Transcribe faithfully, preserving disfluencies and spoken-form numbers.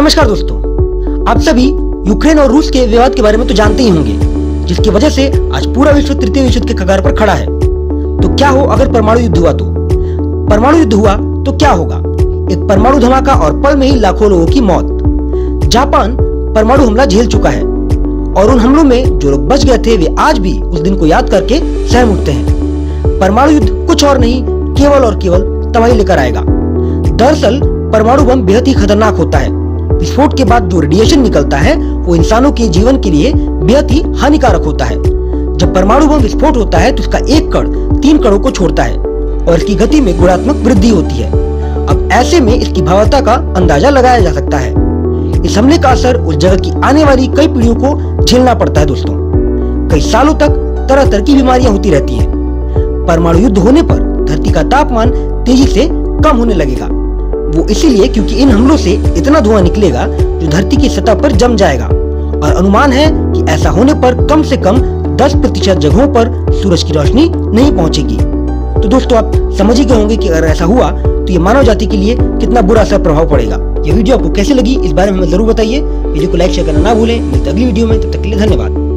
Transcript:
नमस्कार दोस्तों, आप सभी यूक्रेन और रूस के विवाद के बारे में तो जानते ही होंगे, जिसकी वजह से आज पूरा विश्व तृतीय विश्व युद्ध के कगार पर खड़ा है। तो क्या हो अगर परमाणु युद्ध हुआ? तो परमाणु युद्ध हुआ तो क्या होगा? एक परमाणु धमाका और पल में ही लाखों लोगों की मौत। जापान परमाणु हमला झेल चुका है और उन हमलों में जो लोग बच गए थे वे आज भी उस दिन को याद करके सहम उठते हैं। परमाणु युद्ध कुछ और नहीं, केवल और केवल तबाही लेकर आएगा। दरअसल परमाणु बम बेहद ही खतरनाक होता है। विस्फोट के बाद जो रेडिएशन निकलता है वो इंसानों के जीवन के लिए बेहद ही हानिकारक होता है। जब परमाणु बम विस्फोट होता है तो इसका एक कण तीन कणों को छोड़ता है और इसकी गति में गुणात्मक वृद्धि होती है। अब ऐसे में इसकी भयावहता का अंदाजा लगाया जा सकता है। इस हमले का असर उस जगह की आने वाली कई पीढ़ियों को झेलना पड़ता है। दोस्तों, कई सालों तक तरह तरह की बीमारियां होती रहती है। परमाणु युद्ध होने पर धरती का तापमान तेजी से कम होने लगेगा। वो इसीलिए क्योंकि इन हमलों से इतना धुआं निकलेगा जो धरती की सतह पर जम जाएगा और अनुमान है कि ऐसा होने पर कम से कम दस प्रतिशत जगहों पर सूरज की रोशनी नहीं पहुंचेगी। तो दोस्तों, आप समझ ही गए होंगे कि अगर ऐसा हुआ तो ये मानव जाति के लिए कितना बुरा असर प्रभाव पड़ेगा। ये वीडियो आपको कैसे लगी इस बारे में जरूर बताइए। वीडियो को लाइक शेयर करना ना भूलें। मिलते अगली वीडियो में, तब तक के लिए धन्यवाद।